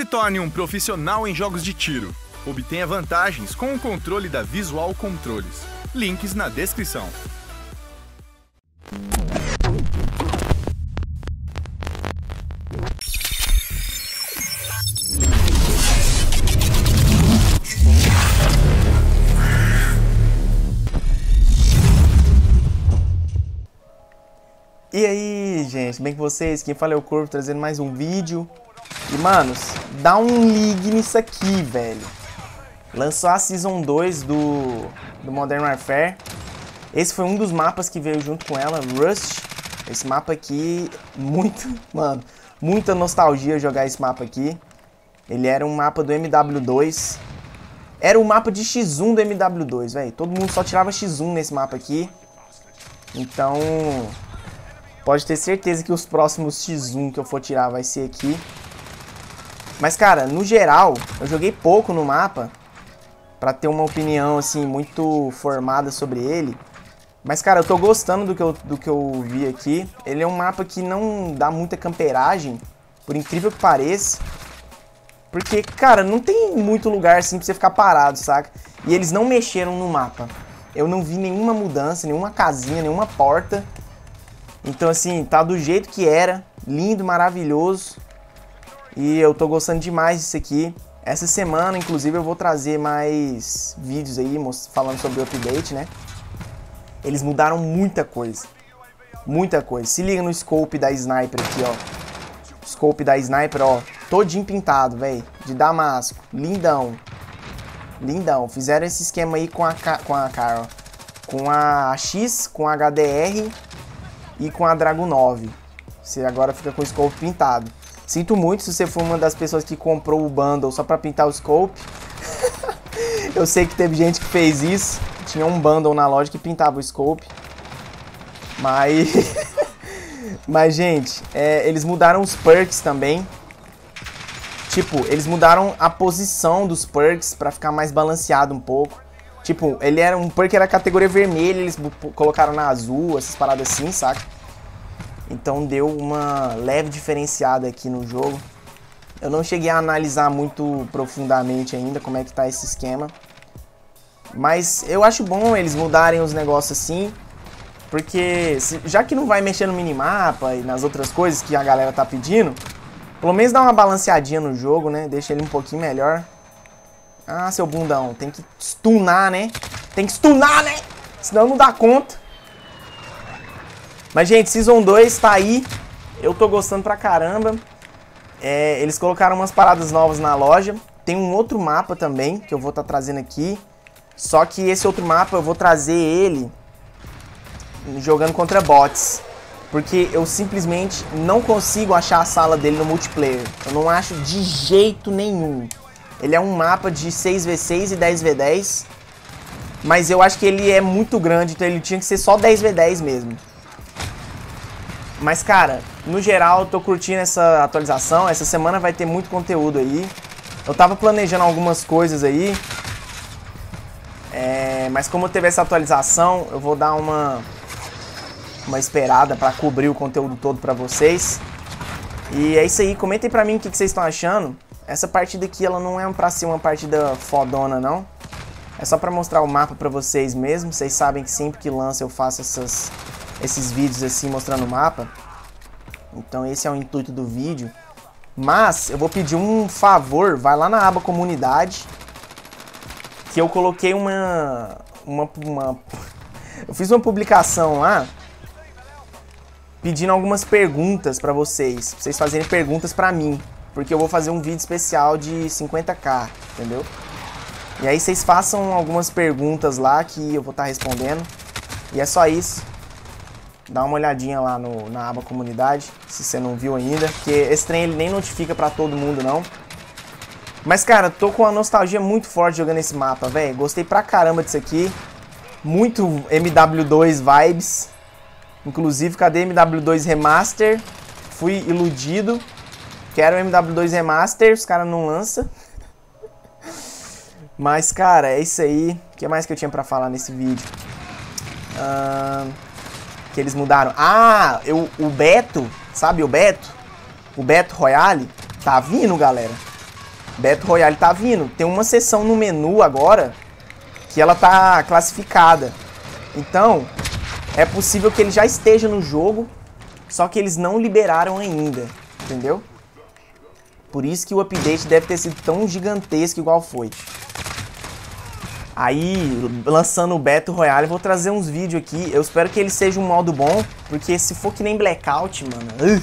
Se torne um profissional em jogos de tiro. Obtenha vantagens com o controle da VISUAL CONTROLES. Links na descrição. E aí, gente, bem com vocês? Quem fala é o Corvo, trazendo mais um vídeo. E, manos, dá um ligue nisso aqui, velho. Lançou a Season 2 do Modern Warfare. Esse foi um dos mapas que veio junto com ela, Rust. Esse mapa aqui, muita nostalgia jogar esse mapa aqui. Ele era um mapa do MW2. Era um mapa de X1 do MW2, velho. Todo mundo só tirava X1 nesse mapa aqui. Então, pode ter certeza que os próximos X1 que eu for tirar vai ser aqui. Mas, cara, no geral, eu joguei pouco no mapa pra ter uma opinião, assim, muito formada sobre ele. Mas, cara, eu tô gostando do que eu vi aqui. Ele é um mapa que não dá muita camperagem, por incrível que pareça. Porque, cara, não tem muito lugar, assim, pra você ficar parado, saca? E eles não mexeram no mapa. Eu não vi nenhuma mudança, nenhuma casinha, nenhuma porta. Então, assim, tá do jeito que era. Lindo, maravilhoso. E eu tô gostando demais disso aqui. Essa semana, inclusive, eu vou trazer mais vídeos aí falando sobre o update, né? Eles mudaram muita coisa. Muita coisa. Se liga no scope da sniper aqui, ó. Scope da sniper, ó. Todinho pintado, velho. De Damasco. Lindão. Lindão. Fizeram esse esquema aí com a cara, ó. Com a AX, com a HDR e com a Dragon 9. Você agora fica com o scope pintado. Sinto muito se você for uma das pessoas que comprou o bundle só pra pintar o scope. Eu sei que teve gente que fez isso. Tinha um bundle na loja que pintava o scope. Mas, mas gente, eles mudaram os perks também. Tipo, eles mudaram a posição dos perks pra ficar mais balanceado um pouco. Tipo, ele era um perk era categoria vermelha, eles colocaram na azul, essas paradas assim, saca? Então deu uma leve diferenciada aqui no jogo. Eu não cheguei a analisar muito profundamente ainda como é que tá esse esquema. Mas eu acho bom eles mudarem os negócios assim. Porque já que não vai mexer no minimapa e nas outras coisas que a galera tá pedindo, pelo menos dá uma balanceadinha no jogo, né? Deixa ele um pouquinho melhor. Ah, seu bundão, tem que stunar, né? Tem que stunar, né? Senão não dá conta. Mas, gente, Season 2 tá aí. Eu tô gostando pra caramba. Eles colocaram umas paradas novas na loja. Tem um outro mapa também que eu vou estar trazendo aqui. Só que esse outro mapa eu vou trazer ele jogando contra bots. Porque eu simplesmente não consigo achar a sala dele no multiplayer. Eu não acho de jeito nenhum. Ele é um mapa de 6v6 e 10v10. Mas eu acho que ele é muito grande, então ele tinha que ser só 10v10 mesmo. Mas, cara, no geral, eu tô curtindo essa atualização. Essa semana vai ter muito conteúdo aí. Eu tava planejando algumas coisas aí. Mas como teve essa atualização, eu vou dar uma esperada pra cobrir o conteúdo todo pra vocês. E é isso aí. Comentem pra mim o que vocês estão achando. Essa partida aqui, ela não é pra ser uma partida fodona, não. É só pra mostrar o mapa pra vocês mesmo. Vocês sabem que sempre que lança eu faço esses vídeos assim mostrando o mapa. Então esse é o intuito do vídeo. Mas eu vou pedir um favor. Vai lá na aba comunidade, que eu coloquei eu fiz uma publicação lá pedindo algumas perguntas pra vocês. Pra vocês fazerem perguntas pra mim, porque eu vou fazer um vídeo especial de 50k, entendeu? E aí vocês façam algumas perguntas lá que eu vou estar respondendo. E é só isso. Dá uma olhadinha lá na aba comunidade, se você não viu ainda. Porque esse trem ele nem notifica pra todo mundo, não. Mas, cara, tô com uma nostalgia muito forte jogando esse mapa, velho. Gostei pra caramba disso aqui. Muito MW2 vibes. Inclusive, cadê MW2 Remaster? Fui iludido. Quero MW2 Remaster, os caras não lançam. Mas, cara, é isso aí. O que mais que eu tinha pra falar nesse vídeo? Que eles mudaram. Ah, o Beto, sabe o Beto? O Beto Royale tá vindo, galera. Battle Royale tá vindo. Tem uma seção no menu agora que ela tá classificada. Então, é possível que ele já esteja no jogo, só que eles não liberaram ainda, entendeu? Por isso que o update deve ter sido tão gigantesco igual foi. Aí, lançando o Battle Royale, vou trazer uns vídeos aqui. Eu espero que ele seja um modo bom, porque se for que nem Blackout, mano...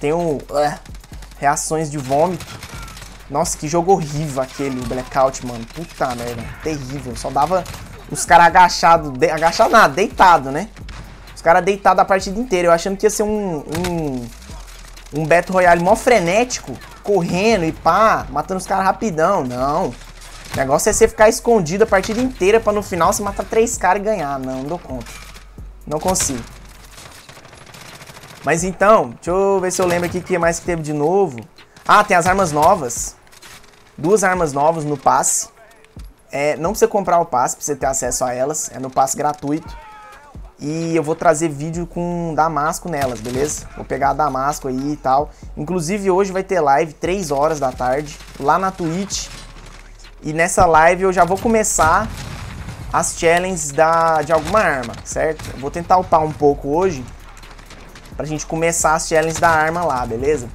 Tenho reações de vômito. Nossa, que jogo horrível aquele Blackout, mano. Puta merda, terrível. Só dava os caras agachados... Agachado nada, deitado, né? Os caras deitados a partida inteira. Eu achando que ia ser um Battle Royale mó frenético, correndo e pá, matando os caras rapidão. Não. O negócio é você ficar escondido a partida inteira pra no final você matar 3 caras e ganhar. Não dou conta. Não consigo. Mas então, deixa eu ver se eu lembro aqui o que mais que teve de novo. Ah, tem as armas novas. 2 armas novas no passe. É, não precisa comprar o passe pra você ter acesso a elas. É no passe gratuito. E eu vou trazer vídeo com Damasco nelas, beleza? Vou pegar a Damasco aí e tal. Inclusive hoje vai ter live, 3 horas da tarde, lá na Twitch. E nessa live eu já vou começar as challenges de alguma arma, certo? Eu vou tentar upar um pouco hoje, pra gente começar as challenges da arma lá, beleza?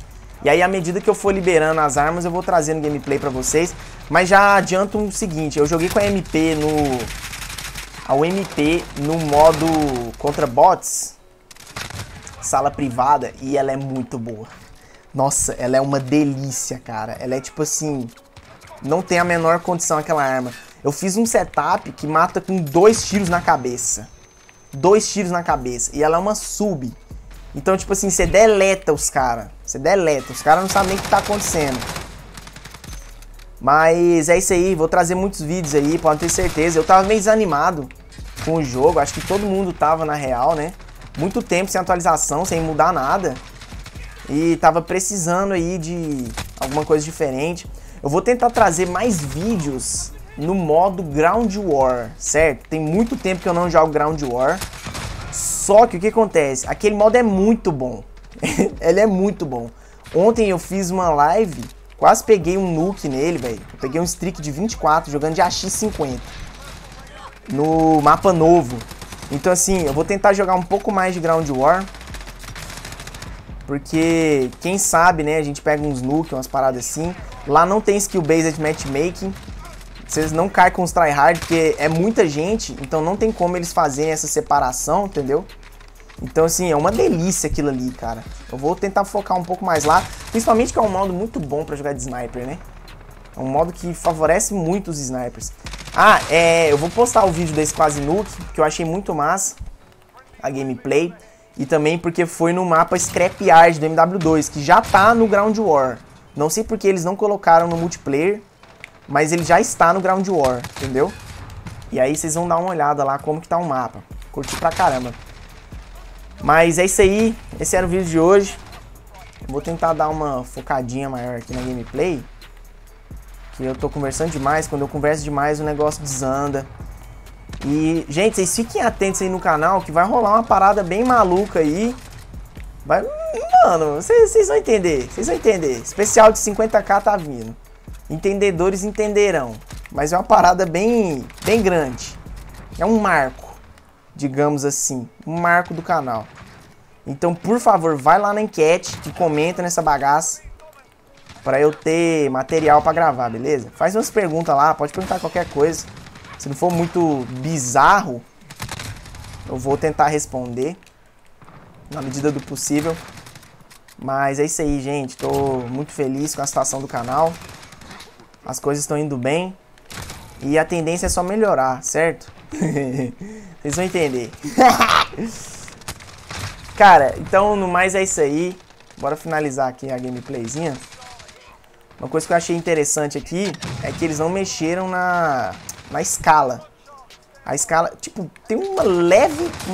E aí à medida que eu for liberando as armas, eu vou trazendo gameplay pra vocês. Mas já adianto o seguinte, eu joguei com a MP no modo contra bots, sala privada, e ela é muito boa. Nossa, ela é uma delícia, cara. Ela é tipo assim, não tem a menor condição aquela arma. Eu fiz um setup que mata com 2 tiros na cabeça. 2 tiros na cabeça. E ela é uma sub. Então tipo assim, você deleta os caras. Você deleta, os caras não sabem nem o que tá acontecendo. Mas é isso aí, vou trazer muitos vídeos aí, pode ter certeza. Eu tava meio desanimado com o jogo, acho que todo mundo tava na real, né? Muito tempo sem atualização, sem mudar nada. E tava precisando aí de alguma coisa diferente. Eu vou tentar trazer mais vídeos no modo Ground War, certo? Tem muito tempo que eu não jogo Ground War. Só que o que acontece? Aquele modo é muito bom. Ele é muito bom. Ontem eu fiz uma live... Quase peguei um nuke nele, velho. Peguei um streak de 24 jogando de AX50 no mapa novo. Então assim, eu vou tentar jogar um pouco mais de Ground War, porque quem sabe, né, a gente pega uns nuke, umas paradas assim. Lá não tem skill based matchmaking. Vocês não caem com os tryhard, porque é muita gente, então não tem como eles fazerem essa separação, entendeu? Então assim, é uma delícia aquilo ali, cara. Eu vou tentar focar um pouco mais lá. Principalmente que é um modo muito bom pra jogar de sniper, né? É um modo que favorece muito os snipers. Ah, eu vou postar o vídeo desse quase nuke, que eu achei muito massa a gameplay. E também porque foi no mapa Scrapyard do MW2, que já tá no Ground War. Não sei porque eles não colocaram no multiplayer, mas ele já está no Ground War, entendeu? E aí vocês vão dar uma olhada lá como que tá o mapa. Curti pra caramba. Mas é isso aí, esse era o vídeo de hoje. Vou tentar dar uma focadinha maior aqui na gameplay, que eu tô conversando demais. Quando eu converso demais o negócio desanda. E, gente, vocês fiquem atentos aí no canal, que vai rolar uma parada bem maluca aí. Vai... Mano, vocês vão entender, vocês vão entender. Especial de 50k tá vindo. Entendedores entenderão. Mas é uma parada bem grande. É um marco, digamos assim, um marco do canal. Então, por favor, vai lá na enquete e comenta nessa bagaça pra eu ter material pra gravar, beleza? Faz umas perguntas lá, pode perguntar qualquer coisa. Se não for muito bizarro, eu vou tentar responder na medida do possível. Mas é isso aí, gente. Tô muito feliz com a situação do canal. As coisas estão indo bem. E a tendência é só melhorar, certo? Vocês vão entender. Cara, então no mais é isso aí. Bora finalizar aqui a gameplayzinha. Uma coisa que eu achei interessante aqui é que eles não mexeram na escala. A escala, tipo, tem uma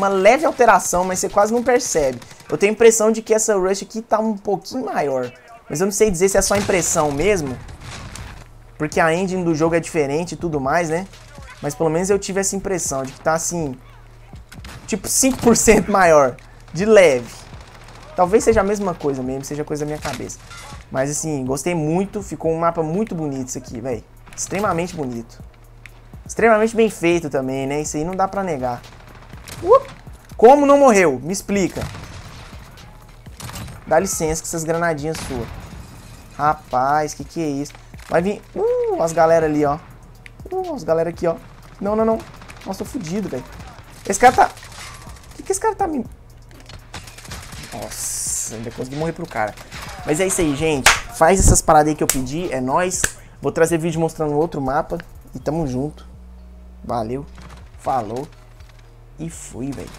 leve alteração, mas você quase não percebe. Eu tenho a impressão de que essa Rush aqui tá um pouquinho maior, mas eu não sei dizer se é só impressão mesmo, porque a engine do jogo é diferente e tudo mais, né? Mas pelo menos eu tive essa impressão de que tá assim, tipo 5% maior, de leve. Talvez seja a mesma coisa mesmo, seja coisa da minha cabeça. Mas assim, gostei muito, ficou um mapa muito bonito isso aqui, velho. Extremamente bonito. Extremamente bem feito também, né? Isso aí não dá pra negar. Como não morreu? Me explica. Dá licença com essas granadinhas suas. Rapaz, que é isso? Vai vir... as galera ali, ó. As galera aqui, ó. Não, não, não. Nossa, tô fudido, velho. Esse cara tá... que esse cara tá me... Nossa, ainda consegui morrer pro cara. Mas é isso aí, gente. Faz essas paradas aí que eu pedi. É nóis. Vou trazer vídeo mostrando outro mapa. E tamo junto. Valeu. Falou. E fui, velho.